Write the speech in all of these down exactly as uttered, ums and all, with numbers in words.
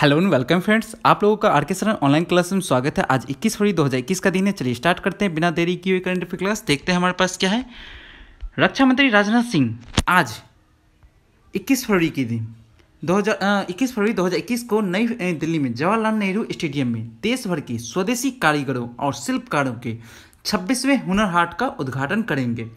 Hello and welcome friends, आप लोगों का आर के सरन ऑनलाइन क्लास में स्वागत है। आज इक्कीस फरवरी दो हज़ार इक्कीस का दिन है। चलिए स्टार्ट करते हैं बिना देरी किए करंट अफेयर क्लास। देखते हैं हमारे पास क्या है। रक्षा मंत्री राजनाथ सिंह आज इक्कीस फरवरी के दिन इक्कीस फरवरी दो हज़ार इक्कीस को नई दिल्ली में जवाहरलाल नेहरू स्टेडियम में देश भर के स्वदेशी कारीगरों और शिल्पकारों के छब्बीसवें हुनर हाट का उद्घाटन करेंगे।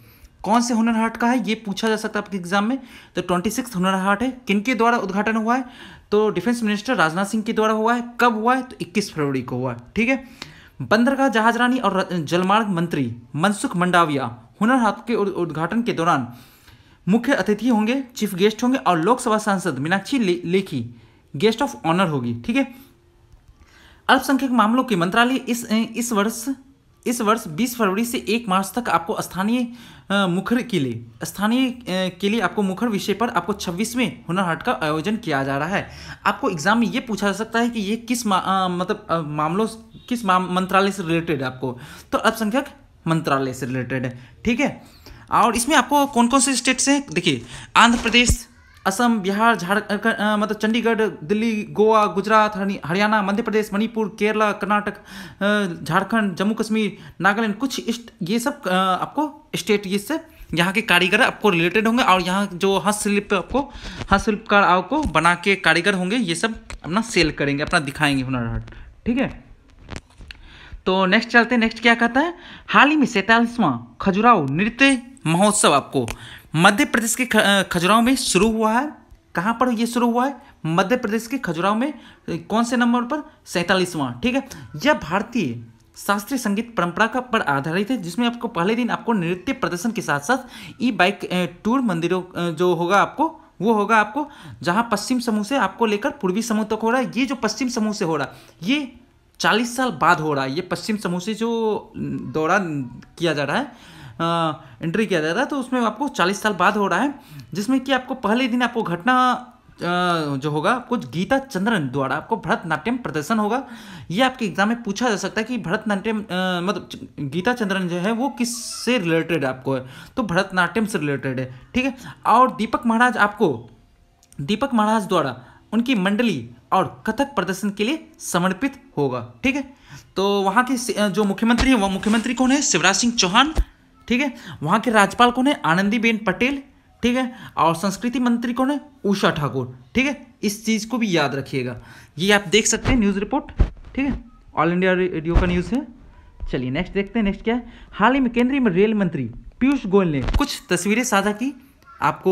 कौन से हुनर हाट का है ये पूछा जा सकता है आपके एग्जाम में। तो ट्वेंटी सिक्स हुनर हाट है। किनके द्वारा उद्घाटन हुआ है? तो डिफेंस मिनिस्टर राजनाथ सिंह के द्वारा हुआ है। कब हुआ है? तो इक्कीस फरवरी को हुआ है। ठीक है। बंदरगाह जहाज रानी और जलमार्ग मंत्री मनसुख मंडाविया हुनर हाट के उद्घाटन के दौरान मुख्य अतिथि होंगे, चीफ गेस्ट होंगे और लोकसभा सांसद Meenakshi Lekhi guest of honour होगी। ठीक है। अल्पसंख्यक मामलों के मंत्रालय इस इस वर्ष इस वर्ष बीस फरवरी से एक मार्च तक आपको स्थानीय मुखर के लिए स्थानीय के लिए आपको मुखर विषय पर आपको छब्बीसवें हुनर हाट का आयोजन किया जा रहा है। आपको एग्जाम में ये पूछा जा सकता है कि ये किस मा, आ, मतलब आ, मामलों किस माम, मंत्रालय से रिलेटेड है आपको। तो अल्पसंख्यक मंत्रालय से रिलेटेड है। ठीक है। और इसमें आपको कौन कौन से स्टेट से, देखिए, आंध्र प्रदेश, असम, बिहार, झारखंड, मतलब चंडीगढ़, दिल्ली, गोवा, गुजरात, हरियाणा, मध्य प्रदेश, मणिपुर, केरला, कर्नाटक, झारखंड, जम्मू कश्मीर, नागालैंड, कुछ ये सब आपको स्टेट ये से यहाँ के कारीगर आपको रिलेटेड होंगे। और यहाँ जो हस्तशिल्प आपको हस्तशिल्पकार आपको बना के कारीगर होंगे ये सब अपना सेल करेंगे, अपना दिखाएंगे हुनर हाट। ठीक है। तो नेक्स्ट चलते हैं। नेक्स्ट क्या कहता है, हाल ही में सैंतालीसवां खजुराहो नृत्य महोत्सव आपको मध्य प्रदेश के खजुराहो में शुरू हुआ है। कहाँ पर ये शुरू हुआ है? मध्य प्रदेश के खजुराहो में। कौन से नंबर पर? सैंतालीसवां। ठीक है। यह भारतीय शास्त्रीय संगीत परंपरा का पर आधारित है, जिसमें आपको पहले दिन आपको नृत्य प्रदर्शन के साथ साथ ई बाइक टूर मंदिरों जो होगा आपको वो होगा आपको, जहाँ पश्चिम समूह से आपको लेकर पूर्वी समूह तक हो रहा है। ये जो पश्चिम समूह से हो रहा है ये चालीस साल बाद हो रहा है। ये पश्चिम समूह से जो दौरा किया जा रहा है, एंट्री किया जा रहा है, तो उसमें आपको चालीस साल बाद हो रहा है, जिसमें कि आपको पहले दिन आपको घटना जो होगा कुछ गीता चंद्रन द्वारा आपको भरतनाट्यम प्रदर्शन होगा। ये आपके एग्जाम में पूछा जा सकता है कि भरतनाट्यम मतलब गीता चंद्रन जो है वो किस से रिलेटेड आपको है? तो भरतनाट्यम से रिलेटेड है। ठीक है। और दीपक महाराज आपको दीपक महाराज द्वारा उनकी मंडली और कथक प्रदर्शन के लिए समर्पित होगा। ठीक है। तो वहाँ के जो मुख्यमंत्री हैं, वह मुख्यमंत्री कौन है? शिवराज सिंह चौहान। ठीक है। वहाँ के राज्यपाल कौन है? आनंदीबेन पटेल। ठीक है। और संस्कृति मंत्री कौन है? उषा ठाकुर। ठीक है। इस चीज़ को भी याद रखिएगा। ये आप देख सकते हैं न्यूज़ रिपोर्ट। ठीक है। ऑल इंडिया रेडियो का न्यूज़ है। चलिए नेक्स्ट देखते हैं। नेक्स्ट क्या है, हाल ही में केंद्रीय रेल मंत्री पीयूष गोयल ने कुछ तस्वीरें साझा की। आपको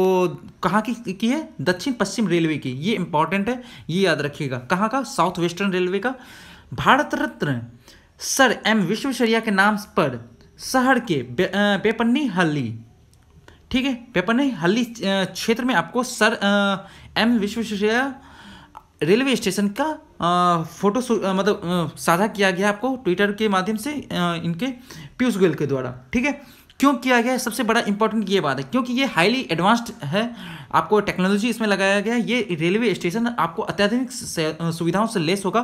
कहाँ की की है? दक्षिण पश्चिम रेलवे की। ये इंपॉर्टेंट है, ये याद रखिएगा। कहाँ का? साउथ वेस्टर्न रेलवे का। भारत रत्न सर एम विश्वेश्वरैया के नाम पर शहर के पेपनहल्ली, ठीक है, पेपनहल्ली क्षेत्र में आपको sir M Visvesvaraya railway station का आ, फोटो मतलब साझा किया गया आपको ट्विटर के माध्यम से आ, इनके पीयूष गोयल के द्वारा। ठीक है। क्यों किया गया है? सबसे बड़ा इंपॉर्टेंट ये बात है, क्योंकि ये हाईली एडवांस्ड है, आपको टेक्नोलॉजी इसमें लगाया गया है। ये रेलवे स्टेशन आपको अत्याधुनिक सुविधाओं से लेस होगा,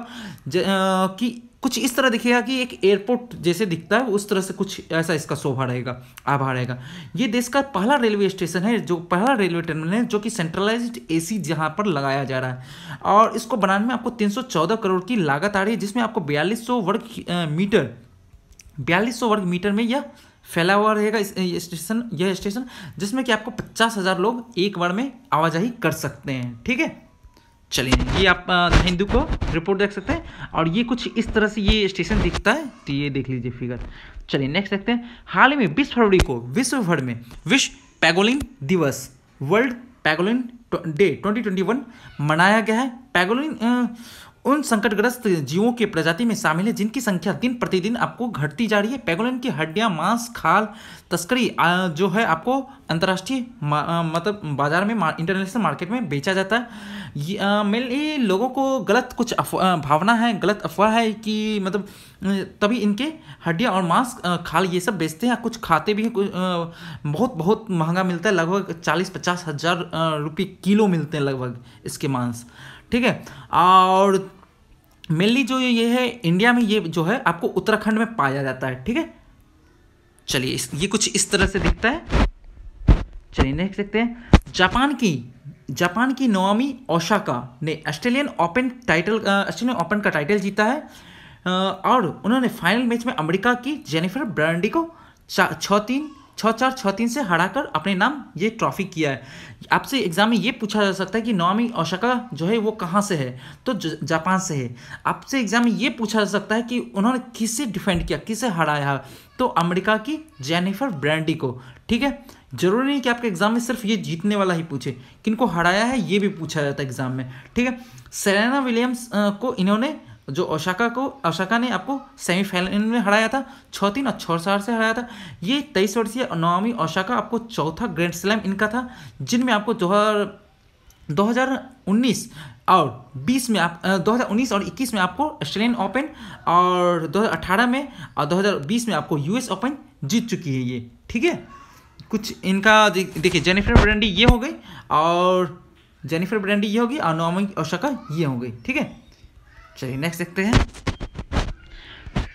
कि कुछ इस तरह दिखेगा कि एक एयरपोर्ट जैसे दिखता है, उस तरह से कुछ ऐसा इसका शोभा रहेगा, आभा रहेगा। ये देश का पहला रेलवे स्टेशन है, जो पहला रेलवे टर्मिनल है, जो कि सेंट्रलाइज्ड एसी जहां पर लगाया जा रहा है। और इसको बनाने में आपको तीन सौ चौदह करोड़ की लागत आ रही है, जिसमें आपको बयालीस सौ वर्ग मीटर बयालीस सौ वर्ग मीटर में यह फैला हुआ रहेगा स्टेशन यह स्टेशन जिसमें कि आपको पचास हज़ार लोग एक बार में आवाजाही कर सकते हैं। ठीक है। चलिए, ये आप हिंदू को रिपोर्ट देख सकते हैं। और ये कुछ इस तरह से ये स्टेशन दिखता है, तो ये देख लीजिए फिगर। चलिए नेक्स्ट देखते हैं। हाल ही में बीस फरवरी को विश्व भर में विश्व पैगोलिन दिवस, वर्ल्ड पैगोलिन डे दो हज़ार इक्कीस मनाया गया है। पैगोलिन उन संकटग्रस्त जीवों के प्रजाति में शामिल है जिनकी संख्या दिन प्रतिदिन आपको घटती जा रही है। पैगोलिन की हड्डियां, मांस, खाल तस्करी जो है आपको अंतर्राष्ट्रीय मतलब बाजार में इंटरनेशनल मार्केट में बेचा जाता है। मेनली लोगों को गलत कुछ भावना है, गलत अफवाह है कि मतलब तभी इनके हड्डियां और मांस खाल ये सब बेचते हैं। कुछ खाते भी हैं। बहुत बहुत महंगा मिलता है, लगभग चालीस पचास हज़ार रुपये किलो मिलते हैं लगभग इसके मांस। ठीक है। और मेनली जो ये है इंडिया में, ये जो है आपको उत्तराखंड में पाया जाता है। ठीक है। चलिए, ये कुछ इस तरह से दिखता है। चलिए नेक्स्ट देखते हैं। जापान की जापान की नाओमी ओसाका ने Australian Open title Australian Open का टाइटल जीता है और उन्होंने फाइनल मैच में अमेरिका की जेनिफर ब्रांडी को छः तीन छः चार छः तीन से हराकर अपने नाम ये ट्रॉफी किया है। आपसे एग्जाम में ये पूछा जा सकता है कि नाओमी ओसाका जो है वो कहाँ से है, तो जापान से है। आपसे एग्जाम में ये पूछा जा सकता है कि उन्होंने किससे डिफेंड किया, किससे हराया, तो अमेरिका की जेनिफर ब्रांडी को। ठीक है, जरूरी नहीं कि आपके एग्जाम में सिर्फ ये जीतने वाला ही पूछे, किनको हराया है ये भी पूछा जाता है एग्जाम में। ठीक है, सेलेना विलियम्स को इन्होंने जो ओसाका को ओसाका ने आपको सेमीफाइनल में हराया था, छः तीन और छः चार से हराया था। ये तेईस वर्षीय नाओमी ओसाका आपको चौथा ग्रैंड स्लैम इनका था, जिनमें आपको दो हज़ार उन्नीस और बीस में आप दो हज़ार उन्नीस और इक्कीस में आपको ऑस्ट्रेलियन ओपन और दो हज़ार अठारह में और दो हज़ार बीस में आपको यूएस ओपन जीत चुकी है ये। ठीक है, कुछ इनका देखिए, जेनिफर ब्रांडी ये हो गई और जेनिफर ब्रांडी ये होगी और नाओमी ओसाका ये हो गई। ठीक है, चलिए नेक्स्ट देखते हैं।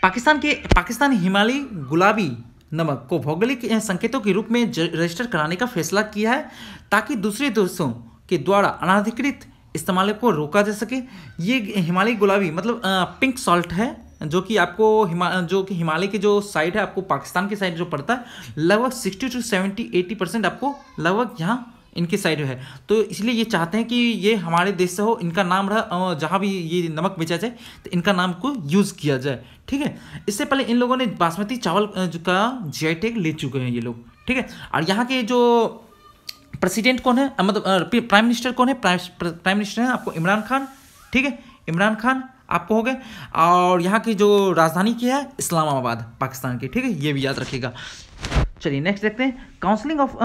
पाकिस्तान के पाकिस्तानी हिमालयी गुलाबी नमक को भौगोलिक संकेतों के रूप में रजिस्टर कराने का फैसला किया है ताकि दूसरे देशों के द्वारा अनाधिकृत इस्तेमाल को रोका जा सके। ये हिमालयी गुलाबी मतलब आ, पिंक सॉल्ट है, जो कि आपको हिमा जो कि हिमालय के जो साइड है, आपको पाकिस्तान की साइड जो पड़ता है, लगभग sixty to seventy eighty percent आपको लगभग यहाँ इनके साइड है। तो इसलिए ये चाहते हैं कि ये हमारे देश से हो, इनका नाम रहा, जहाँ भी ये नमक बेचा जाए तो इनका नाम को यूज़ किया जाए। ठीक है, इससे पहले इन लोगों ने बासमती चावल का जी आई टैग ले चुके हैं ये लोग। ठीक है, और यहाँ के जो प्रेसिडेंट कौन है, मतलब प्राइम मिनिस्टर कौन है, प्राइम मिनिस्टर हैं आपको इमरान खान। ठीक है, इमरान खान आपको हो गए, और यहाँ की जो राजधानी की है इस्लामाबाद पाकिस्तान की। ठीक है, ये भी याद रखिएगा। चलिए नेक्स्ट देखते हैं। Counselling of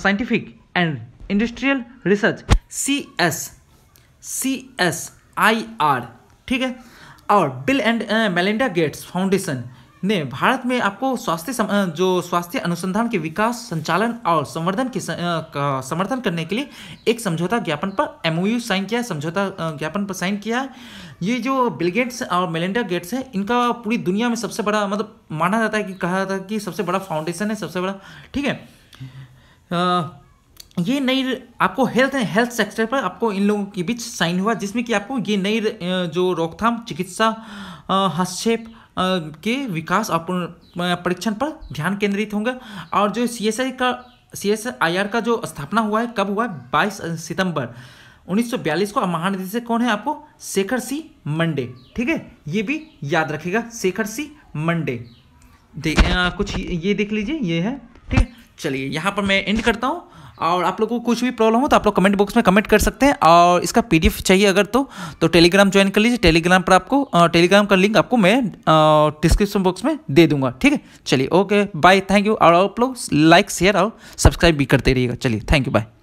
scientific and industrial research C S C S I R. ठीक है, और Bill and Melinda Gates foundation ने भारत में आपको स्वास्थ्य जो स्वास्थ्य अनुसंधान के विकास, संचालन और संवर्धन के का समर्थन करने के लिए एक समझौता ज्ञापन पर एमओयू साइन किया है, समझौता ज्ञापन पर साइन किया है। ये जो बिल गेट्स और मेलिंडा गेट्स है, इनका पूरी दुनिया में सबसे बड़ा, मतलब माना जाता है कि कहा जाता है कि सबसे बड़ा फाउंडेशन है, सबसे बड़ा। ठीक है, आ, ये नई आपको हेल्थ हेल्थ सेक्टर पर आपको इन लोगों के बीच साइन हुआ, जिसमें कि आपको ये नई जो रोकथाम, चिकित्सा, हस्तक्षेप के विकास और परीक्षण पर ध्यान केंद्रित होंगे। और जो सी एस आई का सी एस आई आर का जो स्थापना हुआ है, कब हुआ है, बाईस सितंबर उन्नीस सौ बयालीस को। महानिदेशक कौन है आपको, शेखर सी मंडे। ठीक है, ये भी याद रखिएगा, शेखर सी मंडे। कुछ ये देख लीजिए, ये है। ठीक है, चलिए यहाँ पर मैं एंड करता हूँ, और आप लोगों को कुछ भी प्रॉब्लम हो तो आप लोग कमेंट बॉक्स में कमेंट कर सकते हैं। और इसका पीडीएफ चाहिए अगर तो तो टेलीग्राम ज्वाइन कर लीजिए, टेलीग्राम पर आपको टेलीग्राम का लिंक आपको मैं डिस्क्रिप्शन बॉक्स में दे दूंगा। ठीक है, चलिए ओके, बाय, थैंक यू। और आप लोग लाइक, शेयर और सब्सक्राइब भी करते रहिएगा। चलिए, थैंक यू, बाय।